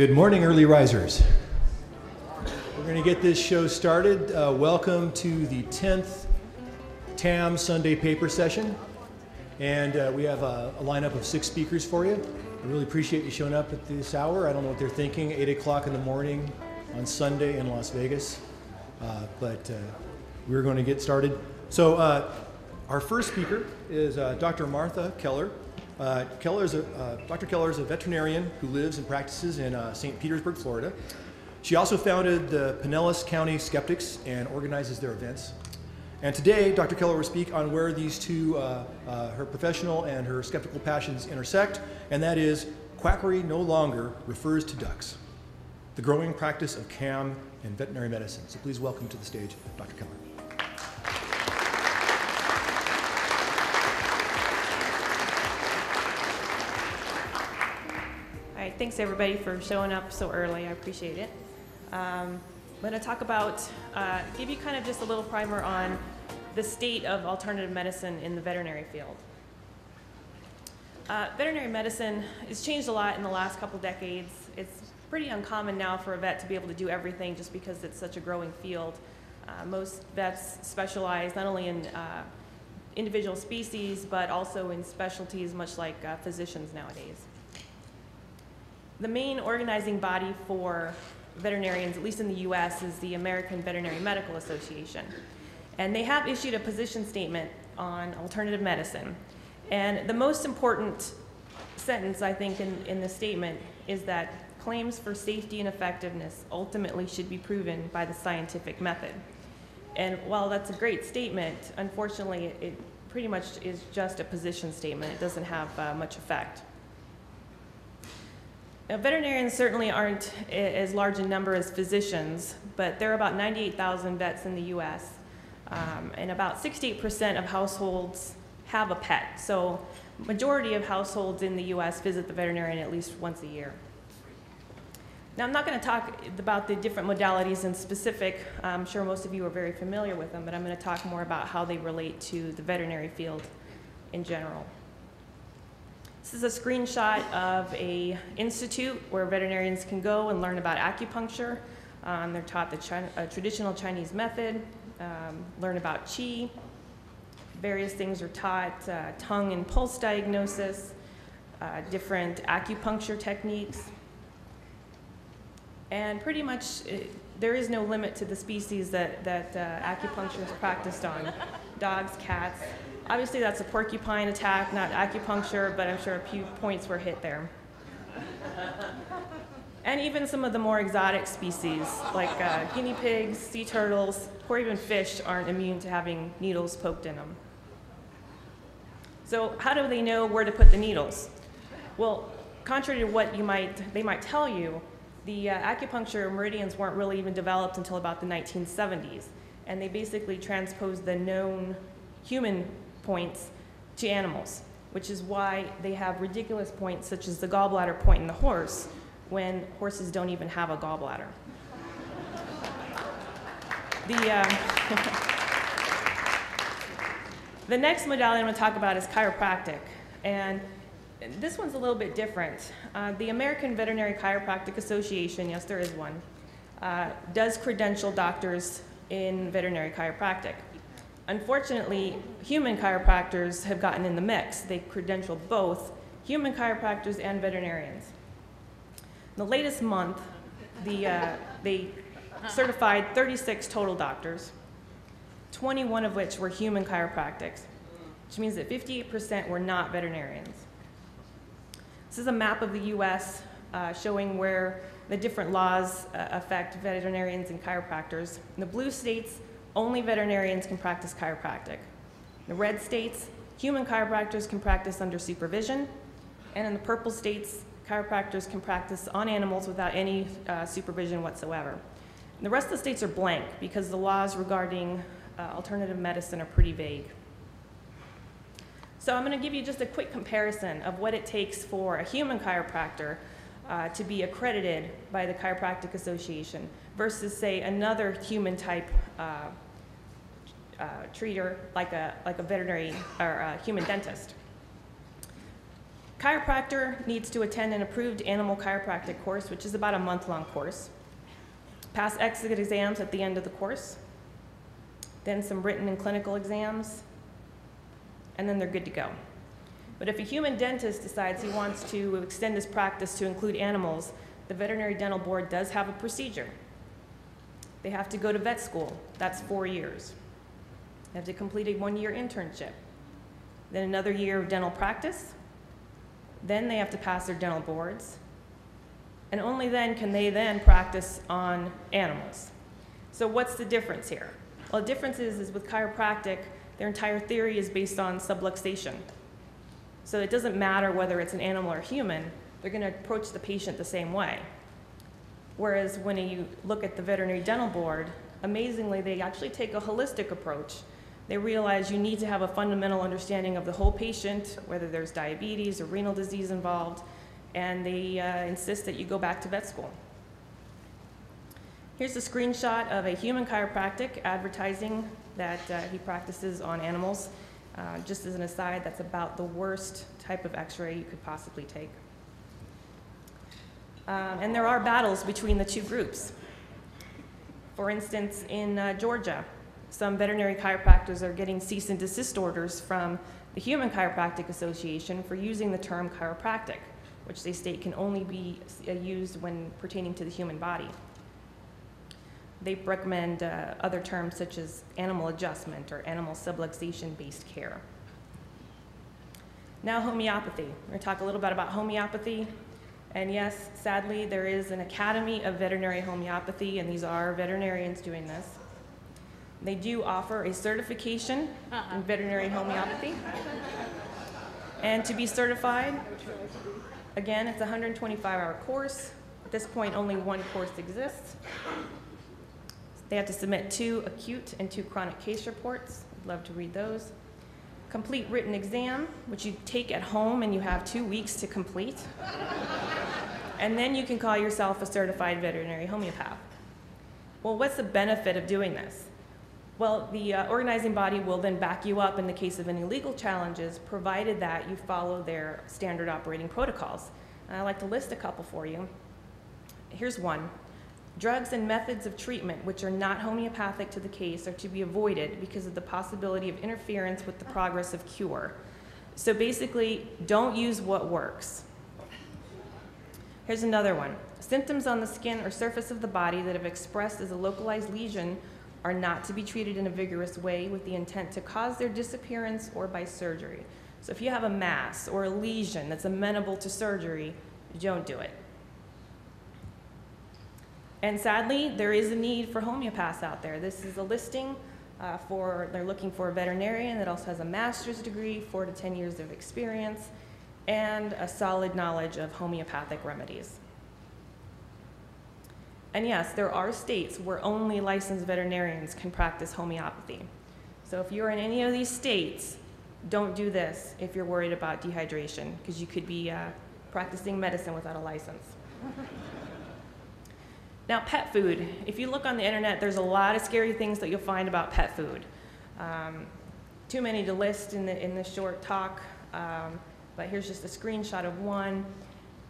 Good morning, early risers. We're going to get this show started. Welcome to the 10th TAM Sunday paper session. And we have a lineup of 6 speakers for you. I really appreciate you showing up at this hour. I don't know what they're thinking, 8 o'clock in the morning on Sunday in Las Vegas. But we're going to get started. So our first speaker is Dr. Martha Keller. Dr. Keller is a veterinarian who lives and practices in St. Petersburg, Florida. She also founded the Pinellas County Skeptics and organizes their events. And today, Dr. Keller will speak on where these two, her professional and her skeptical passions, intersect, and that is quackery no longer refers to ducks, the growing practice of CAM in veterinary medicine. So please welcome to the stage, Dr. Keller. Thanks everybody for showing up so early. I appreciate it. I'm going to talk about, give you kind of just a little primer on the state of alternative medicine in the veterinary field. Veterinary medicine has changed a lot in the last couple decades. It's pretty uncommon now for a vet to be able to do everything just because it's such a growing field. Most vets specialize not only in individual species but also in specialties, much like physicians nowadays. The main organizing body for veterinarians, at least in the US, is the American Veterinary Medical Association. And they have issued a position statement on alternative medicine. And the most important sentence, I think, in the statement is that claims for safety and effectiveness ultimately should be proven by the scientific method. And while that's a great statement, unfortunately, it pretty much is just a position statement. It doesn't have much effect. Now, veterinarians certainly aren't as large a number as physicians, but there are about 98,000 vets in the US, and about 68% of households have a pet. So majority of households in the US visit the veterinarian at least once a year. Now, I'm not going to talk about the different modalities in specific. I'm sure most of you are very familiar with them, but I'm going to talk more about how they relate to the veterinary field in general. This is a screenshot of an institute where veterinarians can go and learn about acupuncture. They're taught the traditional Chinese method, learn about qi. Various things are taught, tongue and pulse diagnosis, different acupuncture techniques. And pretty much there is no limit to the species that acupuncture is practiced on. Dogs, cats. Obviously, that's a porcupine attack, not acupuncture, but I'm sure a few points were hit there. And even some of the more exotic species, like guinea pigs, sea turtles, or even fish aren't immune to having needles poked in them. So how do they know where to put the needles? Well, contrary to what they might tell you, the acupuncture meridians weren't really even developed until about the 1970s. And they basically transposed the known human points to animals, which is why they have ridiculous points such as the gallbladder point in the horse when horses don't even have a gallbladder. The next modality I'm going to talk about is chiropractic, and this one's a little bit different. The American Veterinary Chiropractic Association, yes there is one, does credential doctors in veterinary chiropractic. Unfortunately, human chiropractors have gotten in the mix. They credential both human chiropractors and veterinarians. In the latest month, they certified 36 total doctors, 21 of which were human chiropractics, which means that 58% were not veterinarians. This is a map of the US showing where the different laws affect veterinarians and chiropractors. In the blue states, only veterinarians can practice chiropractic. In the red states, human chiropractors can practice under supervision. And in the purple states, chiropractors can practice on animals without any supervision whatsoever. And the rest of the states are blank because the laws regarding alternative medicine are pretty vague. So I'm going to give you just a quick comparison of what it takes for a human chiropractor to be accredited by the Chiropractic Association versus, say, another human type treater, like a veterinary or a human dentist. Chiropractor needs to attend an approved animal chiropractic course, which is about a month-long course. Pass exit exams at the end of the course, then some written and clinical exams, and then they're good to go. But if a human dentist decides he wants to extend his practice to include animals, the veterinary dental board does have a procedure. They have to go to vet school. That's 4 years. They have to complete a one-year internship, then another year of dental practice, then they have to pass their dental boards, and only then can they then practice on animals. So what's the difference here? Well, the difference is with chiropractic, their entire theory is based on subluxation. So it doesn't matter whether it's an animal or human, they're going to approach the patient the same way. Whereas when you look at the veterinary dental board, amazingly, they actually take a holistic approach. They realize you need to have a fundamental understanding of the whole patient, whether there's diabetes or renal disease involved, and they insist that you go back to vet school. Here's a screenshot of a human chiropractic advertising that he practices on animals. Just as an aside, that's about the worst type of x-ray you could possibly take. And there are battles between the two groups. For instance, in Georgia, some veterinary chiropractors are getting cease and desist orders from the Human Chiropractic Association for using the term chiropractic, which they state can only be used when pertaining to the human body. They recommend other terms such as animal adjustment or animal subluxation-based care. Now homeopathy. We're going to talk a little bit about homeopathy. And yes, sadly, there is an Academy of Veterinary Homeopathy, and these are veterinarians doing this. They do offer a certification in veterinary homeopathy. And to be certified, again, it's a 125-hour course. At this point, only one course exists. They have to submit 2 acute and 2 chronic case reports. I'd love to read those. Complete written exam, which you take at home and you have 2 weeks to complete. And then you can call yourself a certified veterinary homeopath. Well, what's the benefit of doing this? Well, the organizing body will then back you up in the case of any legal challenges, provided that you follow their standard operating protocols. And I'd like to list a couple for you. Here's one. Drugs and methods of treatment which are not homeopathic to the case are to be avoided because of the possibility of interference with the progress of cure. So basically, don't use what works. Here's another one. Symptoms on the skin or surface of the body that have expressed as a localized lesion are not to be treated in a vigorous way with the intent to cause their disappearance or by surgery. So if you have a mass or a lesion that's amenable to surgery, you don't do it. And sadly, there is a need for homeopaths out there. This is a listing they're looking for a veterinarian that also has a master's degree, 4 to 10 years of experience, and a solid knowledge of homeopathic remedies. And yes, there are states where only licensed veterinarians can practice homeopathy. So if you're in any of these states, don't do this if you're worried about dehydration, because you could be practicing medicine without a license. Now, pet food. If you look on the internet, there's a lot of scary things that you'll find about pet food. Too many to list in this short talk, but here's just a screenshot of one.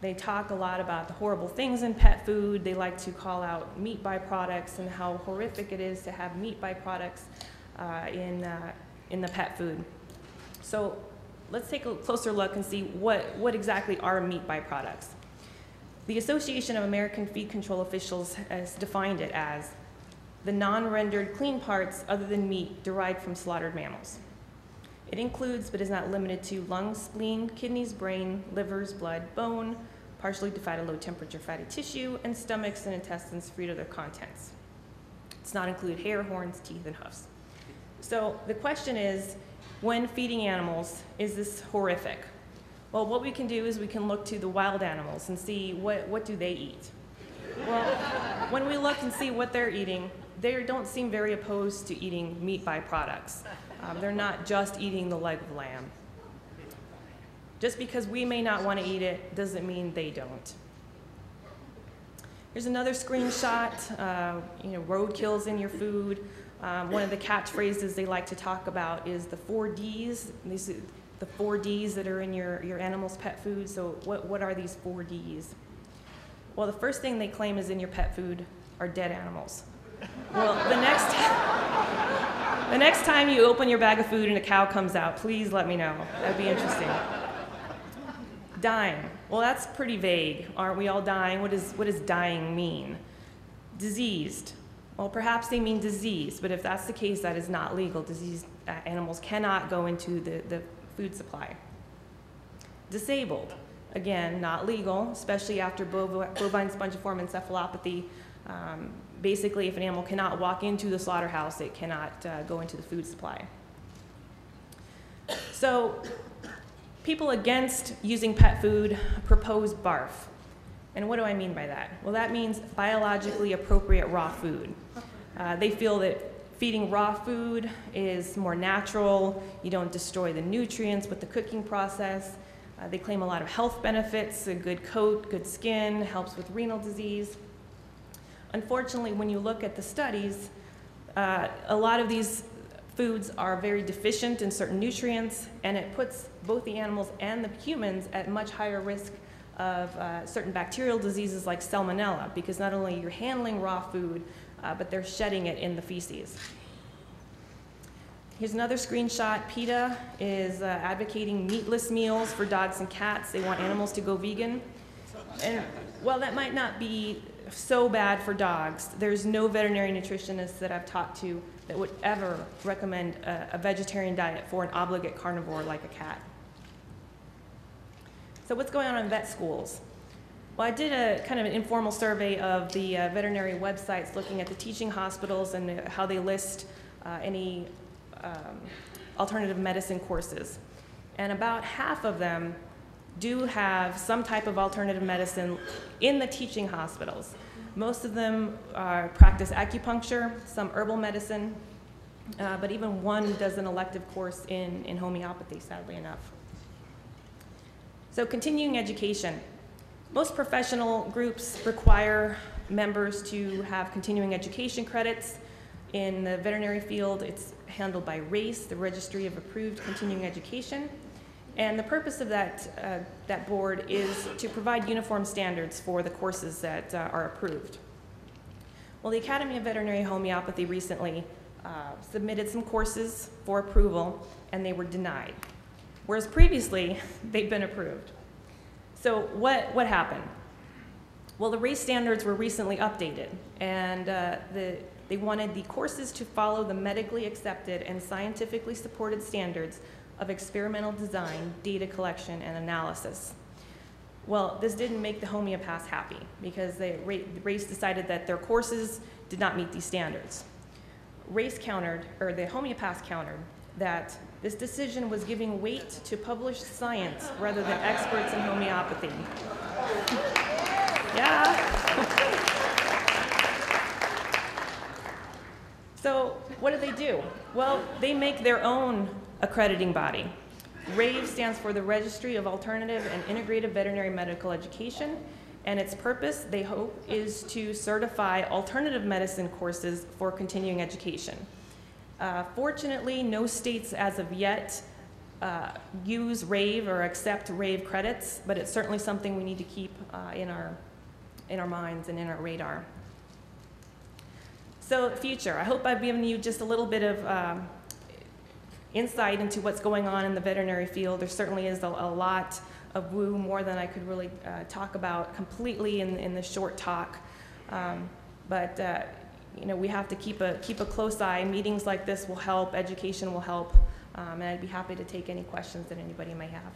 They talk a lot about the horrible things in pet food. They like to call out meat byproducts and how horrific it is to have meat byproducts in the pet food. So let's take a closer look and see what exactly are meat byproducts. The Association of American Feed Control Officials has defined it as the non-rendered clean parts other than meat derived from slaughtered mammals. It includes, but is not limited to, lungs, spleen, kidneys, brain, livers, blood, bone, partially defied at low temperature fatty tissue, and stomachs and intestines freed of their contents. It's not include hair, horns, teeth, and hooves. So the question is, when feeding animals, is this horrific? Well, what we can do is we can look to the wild animals and see what do they eat. Well, when we look and see what they're eating, they don't seem very opposed to eating meat byproducts. They're not just eating the leg of lamb. Just because we may not want to eat it doesn't mean they don't. Here's another screenshot, roadkill's in your food. One of the catchphrases they like to talk about is the 4 Ds. the 4 Ds that are in your animal's pet food. So what are these 4 Ds? Well, the first thing they claim is in your pet food are dead animals. Well, the next time you open your bag of food and a cow comes out, please let me know. That'd be interesting. Dying. Well, that's pretty vague. Aren't we all dying? What does dying mean? Diseased. Well, perhaps they mean disease, but if that's the case, that is not legal. Diseased animals cannot go into the food supply. Disabled. Again, not legal, especially after bovine spongiform encephalopathy. Basically, if an animal cannot walk into the slaughterhouse, it cannot go into the food supply. So people against using pet food propose BARF. And what do I mean by that? Well, that means biologically appropriate raw food. They feel that feeding raw food is more natural. You don't destroy the nutrients with the cooking process. They claim a lot of health benefits, a good coat, good skin, helps with renal disease. Unfortunately, when you look at the studies, a lot of these foods are very deficient in certain nutrients, and it puts both the animals and the humans at much higher risk of certain bacterial diseases like salmonella, because not only you're handling raw food, but they're shedding it in the feces. Here's another screenshot. PETA is advocating meatless meals for dogs and cats. They want animals to go vegan. And while that might not be so bad for dogs, there's no veterinary nutritionist that I've talked to that would ever recommend a vegetarian diet for an obligate carnivore like a cat. So what's going on in vet schools? Well, I did a kind of an informal survey of the veterinary websites looking at the teaching hospitals and how they list any alternative medicine courses. And about half of them do have some type of alternative medicine in the teaching hospitals. Most of them practice acupuncture, some herbal medicine, but even one does an elective course in homeopathy, sadly enough. So continuing education. Most professional groups require members to have continuing education credits. In the veterinary field, it's handled by RACE, the Registry of Approved Continuing Education. And the purpose of that board is to provide uniform standards for the courses that are approved. Well, the Academy of Veterinary Homeopathy recently submitted some courses for approval, and they were denied, whereas previously they've been approved. So what happened? Well, the RACE standards were recently updated, and they wanted the courses to follow the medically accepted and scientifically supported standards of experimental design, data collection, and analysis. Well, this didn't make the homeopaths happy, because RACE decided that their courses did not meet these standards. RACE countered, or the homeopaths countered, that this decision was giving weight to published science rather than experts in homeopathy. Yeah. So what do they do? Well, they make their own accrediting body. RAVE stands for the Registry of Alternative and Integrative Veterinary Medical Education, and its purpose, they hope, is to certify alternative medicine courses for continuing education. Fortunately, no states as of yet use RAVE or accept RAVE credits, but it's certainly something we need to keep in our minds and in our radar. So future, I hope I've given you just a little bit of insight into what's going on in the veterinary field. There certainly is a lot of woo, more than I could really talk about completely in the short talk. You know, we have to keep a close eye. Meetings like this will help, education will help, and I'd be happy to take any questions that anybody may have.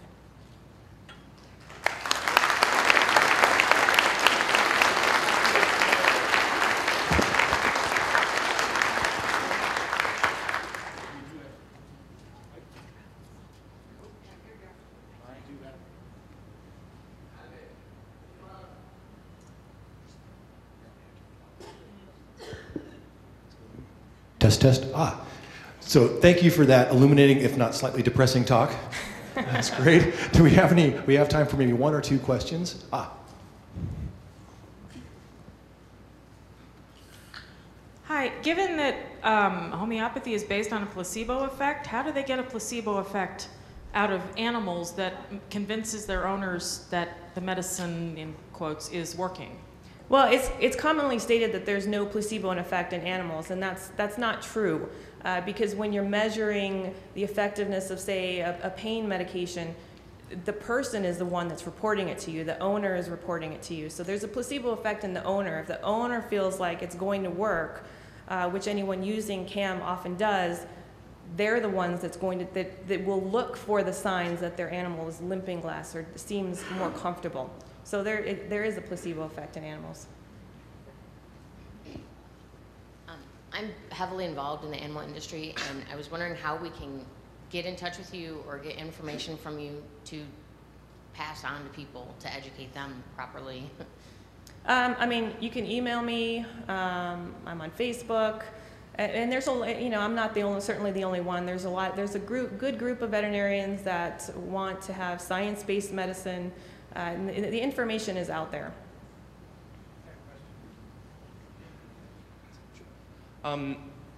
Test. Ah, so thank you for that illuminating, if not slightly depressing, talk. That's great. Do we have any? We have time for maybe one or two questions. Ah. Hi. Given that homeopathy is based on a placebo effect, how do they get a placebo effect out of animals that convinces their owners that the medicine, in quotes, is working? Well, it's commonly stated that there's no placebo effect in animals, and that's not true. Because when you're measuring the effectiveness of, say, a pain medication, the person is the one that's reporting it to you. The owner is reporting it to you. So there's a placebo effect in the owner. If the owner feels like it's going to work, which anyone using CAM often does, they're the ones that's going to, that will look for the signs that their animal is limping less or seems more comfortable. So there is a placebo effect in animals. I'm heavily involved in the animal industry, and I was wondering how we can get in touch with you or get information from you to pass on to people to educate them properly. I mean, you can email me. I'm on Facebook. And there's a, you know, I'm not the only, certainly the only one. There's a lot, there's a group, good group of veterinarians that want to have science-based medicine. And the information is out there.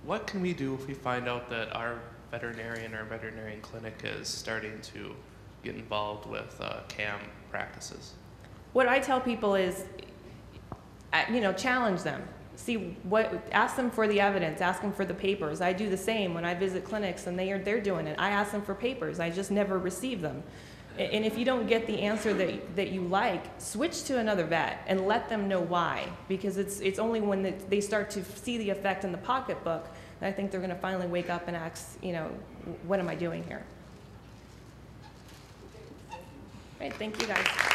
What can we do if we find out that our veterinarian or veterinarian clinic is starting to get involved with CAM practices? What I tell people is, you know, challenge them. See what, ask them for the evidence, ask them for the papers. I do the same when I visit clinics and they're doing it. I ask them for papers, I just never receive them. And if you don't get the answer that you like, switch to another vet and let them know why. Because it's only when they start to see the effect in the pocketbook that I think they're gonna finally wake up and ask, you know, what am I doing here? All right, thank you guys.